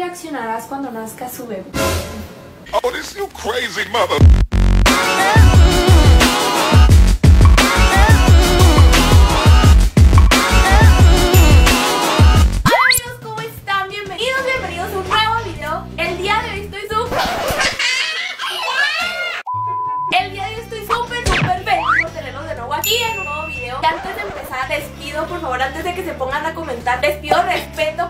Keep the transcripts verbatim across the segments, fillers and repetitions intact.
reaccionarás cuando nazca su bebé? Oh, this you crazy mother. Les pido, por favor, antes de que se pongan a comentar, les pido respeto.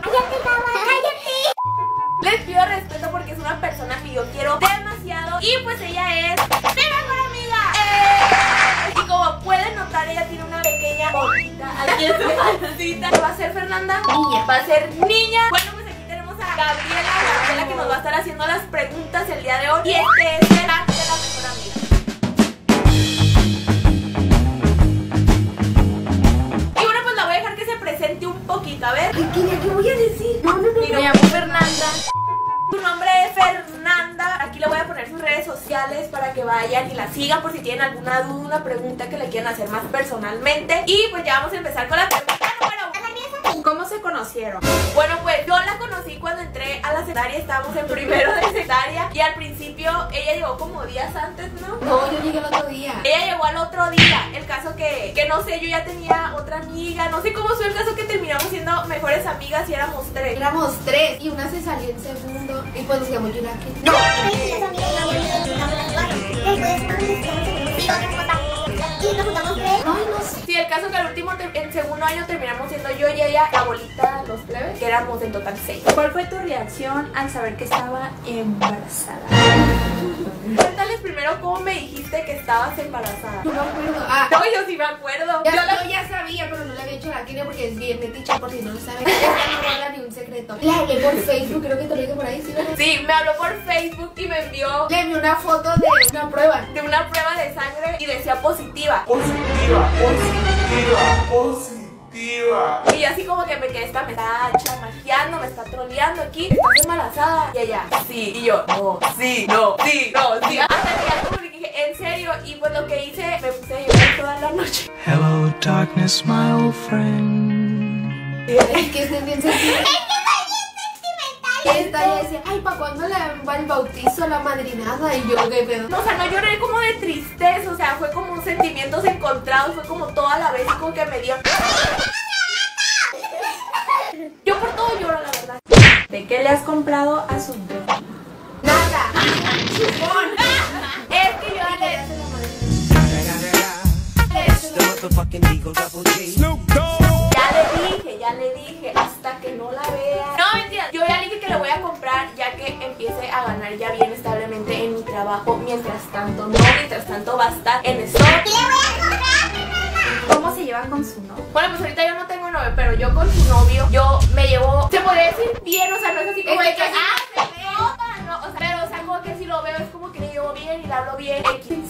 Les pido respeto porque es una persona que yo quiero demasiado. Y pues ella es mi mejor amiga. Y como pueden notar, ella tiene una pequeña bolita aquí en su pancita. Va a ser Fernanda. Niña. Va a ser niña. Bueno, pues aquí tenemos a Gabriela. Gabriela que nos va a estar haciendo las preguntas el día de hoy. Y este es el acto de la mejor amiga. A ver, ¿qué, qué, qué voy a decir? No, no, no. Me llamo Fernanda. Su nombre es Fernanda. Aquí le voy a poner sus redes sociales para que vayan y la sigan por si tienen alguna duda, una pregunta que le quieran hacer más personalmente. Y pues ya vamos a empezar con la pregunta número uno. ¿Cómo se conocieron? Bueno, pues yo la conocí cuando entré a la secundaria. Estábamos en primero de secundaria. Y al principio ella llegó como días antes, ¿no? No, yo llegué el otro día. Ella llegó al otro día. El caso que, que no sé, yo ya tenía otra amiga. No sé cómo fue el caso que terminamos siendo mejores amigas y éramos tres. Éramos tres y una se salió en segundo y pues decíamos yo la que no. Sí, el caso que al último, el segundo año terminamos siendo yo y ella, la bolita, los plebes, que éramos en total seis. ¿Cuál fue tu reacción al saber que estaba embarazada? Cuéntales primero cómo me dijiste que estabas embarazada. No me acuerdo. Ah, no, yo sí me acuerdo. Ya, yo, la... yo ya sabía, pero no le había hecho la quina porque es bien metiche, por si no lo sabes. Esta no habla ni un secreto. Le hablé por Facebook, creo que te lo dije por ahí, ¿sí? Sí, me habló por Facebook y me envió. Le envió una foto de una prueba. De una prueba de sangre y decía positiva. Positiva, positiva, positiva. Y yo así como que me quedé, esta me está chamajeando, me está troleando aquí, estás embarazada. Y ella, sí, y yo, no, sí, no, sí, no, sí. Hasta que ya como que dije, en serio, y pues lo que hice, me puse a llorar toda la noche. Hello darkness, my old friend. Es que es bien sentimental. Esta ya decía, ay, ¿para cuándo le va el bautizo, la madrinada? Y yo, ¿qué pedo? O sea, no lloré como de tristeza, o sea, fue como sentimientos encontrados, fue como toda la vez, como que me dio. Yo por todo lloro, la verdad. ¿De qué le has comprado a su bebé? Nada. Chupón. Es que yo le... Ya le dije, ya le dije, hasta que no la vea. No, mentira, yo ya le dije que le voy a comprar ya que empiece a ganar ya bien establemente en mi trabajo. Mientras tanto, no, mientras tanto va a estar en stock. ¡Le voy a comprar! ¿Cómo se llevan con su novio? Bueno, pues ahorita yo no tengo novio, pero yo con su novio, yo me llevo, se podría decir bien, o sea, no es así como es de que, que ah, se ve, no, o sea, pero o sea, como que si lo veo es como que le llevo bien y le hablo bien.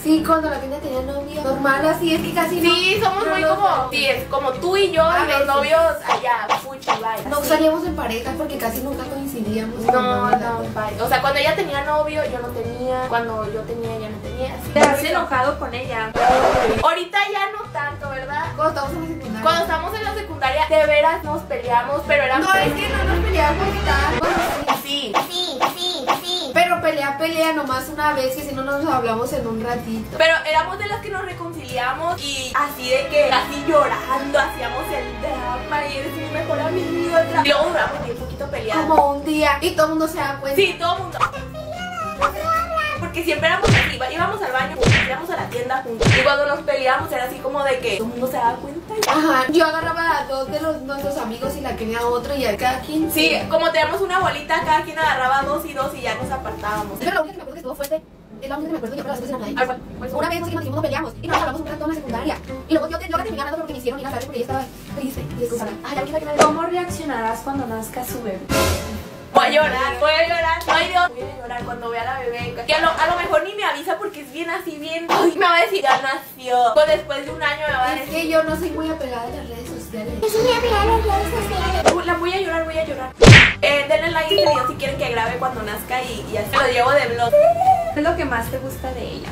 Sí, cuando la tienda tenía novio normal, así es que casi no. Sí, somos muy como, sí, es como tú y yo, y los novios allá, fuchi, bye. No salíamos en parejas porque casi nunca coincidíamos. No, no, bye. O sea, cuando ella tenía novio, yo no tenía. Cuando yo tenía, ella no tenía. Te has enojado con ella. Ahorita ya no tanto, ¿verdad? Cuando estamos en la secundaria. Cuando estamos en la secundaria, de veras nos peleamos, pero eran... No, es que no nos peleamos tanto. Sí, sí, sí, sí. Pero pelea, pelea nomás una vez, que si no nos hablamos en un ratito. Pero éramos de las que nos reconciliamos y así de que casi llorando hacíamos el drama y decir mejor a mi otra. Y luego duramos bien poquito peleando. Como un día y todo el mundo se da cuenta. Sí, todo el mundo. Porque siempre éramos así, íbamos al baño, íbamos a la tienda juntos. Y cuando nos peleábamos era así como de que todo el mundo se daba cuenta. Y... Ajá, yo agarraba a dos de los, nuestros amigos y la quería a otro y a cada quien. Sí, como teníamos una bolita, cada quien agarraba dos y dos y ya nos apartábamos. Pero lo único que me acuerdo que estuvo fuerte. Es la única que me acuerdo que las veces en la playa. Una vez nos nos peleamos y nos hablamos un rato en la secundaria. Y luego yo te, no la terminé ganando por lo que me hicieron y la sabes porque ella estaba triste y disculpada. ¿Cómo reaccionarás cuando nazca su bebé? Voy a llorar, voy a llorar. Ay, Dios, voy a llorar cuando vea a la bebé. Que a lo, a lo mejor ni me avisa porque es bien así, bien. Ay, me va a decir, ya nació. Pues después de un año me va a decir. Es que yo no soy muy apegada a las redes sociales. Yo soy apegada a las redes sociales. La voy a llorar, voy a llorar. Eh, denle like al video si quieren que grabe cuando nazca y, y así lo llevo de vlog. ¿Qué es lo que más te gusta de ella?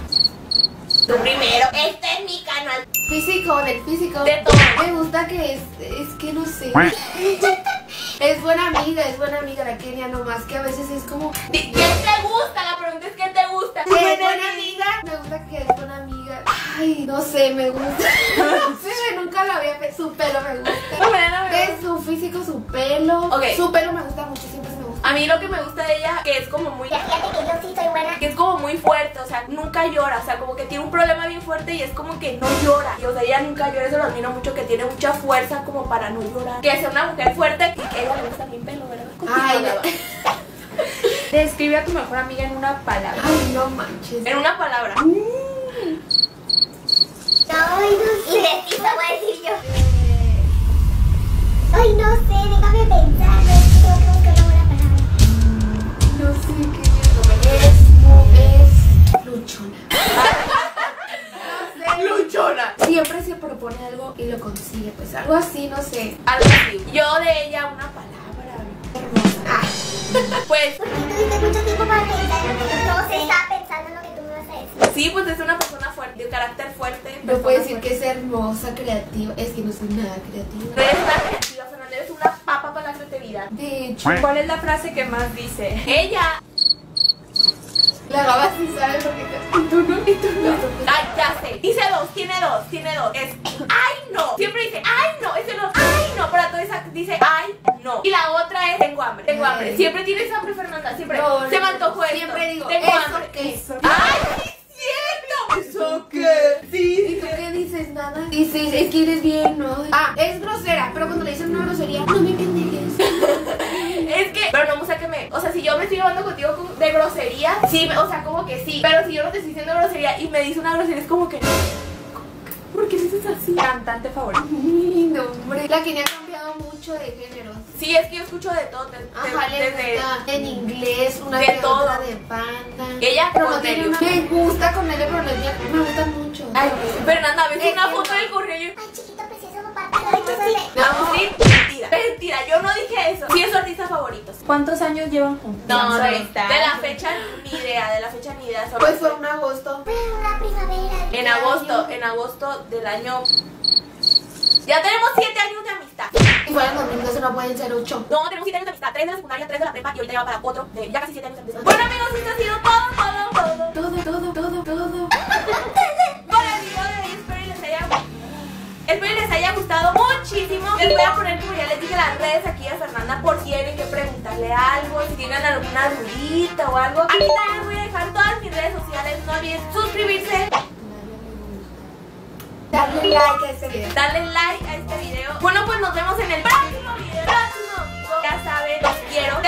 Lo primero, este es mi canal. Físico, del físico. De todo. Me gusta que es, es que no sé. Es buena amiga, es buena amiga la Kenia, nomás que a veces es como... ¿Qué te gusta? La pregunta es ¿qué te gusta? Es buena amiga. Me gusta que es buena amiga. Ay, no sé, me gusta. Sí, nunca la había pensado. Su pelo me gusta. Es su físico, su pelo. Okay. Su pelo me gusta mucho, siempre me gusta. A mí lo que me gusta de ella, que es como muy... Fíjate que yo sí soy buena. Que es como muy fuerte, o sea, nunca llora. O sea, como que tiene un problema bien fuerte y es como que no llora. Y o sea, ella nunca llora, eso lo admiro mucho, que tiene mucha fuerza como para no llorar. Que sea una mujer fuerte. Y ella le gusta bien pelo, ¿verdad? Ay, describe a tu mejor amiga en una palabra. Ay, no manches. En una palabra. Ay, no sé. Y de ti te voy a decir yo. Eh... Ay, no sé, déjame pensar. No creo que no una palabra. No sé qué es. Es luchona. No sé. Luchona. Siempre se propone algo y lo consigue. Pues algo así, no sé. Algo así. Yo de ella una palabra. Hermosa. Ah. Pues. Porque tuviste mucho tiempo para pensar lo que no se está pensando en lo que tú me vas a decir. Sí, pues es una persona fuerte, de carácter fuerte. No puedo decir fuerte. Que es hermosa, creativa. Es que no soy nada creativa. No eres nada creativa, Fernanda, eres una papa para la creatividad. De hecho, ¿cuál es la frase que más dice? Ella. La gaba sí sabe lo que te... Tú no, y tú no. Ay, ya sé. Dice dos, tiene dos, tiene dos. Es ay no. Siempre dice ay no. Ese no. Ay no. Para todo esa dice ay no. Y la otra es tengo hambre. Tengo hambre. Siempre tienes hambre, Fernanda. Siempre. No, no, se me antojó esto. Siempre digo tengo hambre. Eso. Ay, sí es cierto. ¿Eso qué? Sí. ¿Y tú qué dices? Nada. Dices es que eres bien, ¿no? Ah, es grosera. Pero cuando le dicen una grosería, no me pendejes. Es que, pero no me gusta que me... O sea, si yo me estoy llevando contigo de grosería, sí, o sea, como que sí. Pero si yo no te estoy diciendo grosería y me dice una grosería, es como que... ¿Por qué dices así? Cantante favorito. Mi nombre. La Kenia ha cambiado mucho de género. Sí, es que yo escucho de todo. De, ajá, de, desde en inglés, una de todo. Otra de banda. Ella pero no tiene una... Me gusta con él, pero no ella, me gusta mucho. Ay, Fernanda, ves eh, una foto eh, del correo. Yo... Ay, chiquito, precioso, papá. Ay, chiquito. Vamos a ir. Mentira, yo no dije eso. ¿Quiénes son artistas favoritos? ¿Cuántos años llevan juntos? No, no, de la fecha ni idea, de la fecha ni idea. Pues fue en agosto. Pero la primavera. En agosto, en agosto del año. Ya tenemos siete años de amistad. Y fueron dos mil doce, eso no pueden ser ocho. No, tenemos siete años de amistad, tres de la secundaria, tres de la prepa y ahorita ya va para cuatro de ya casi siete años de amistad. Bueno amigos, esto ha sido todo, todo, todo. Todo, todo, todo, todo. Para el video de hoy, espero y les haya gustado. Espero y les haya gustado muchísimo. Les voy a poner, como ya les dije, las redes aquí a Fernanda por si tienen que preguntarle algo, si tienen alguna dudita o algo. Aquí también voy a dejar todas mis redes sociales. No olviden suscribirse, darle like a este video. Darle like a este video. Bueno, pues nos vemos en el próximo video. Próximo video. Ya saben, los quiero.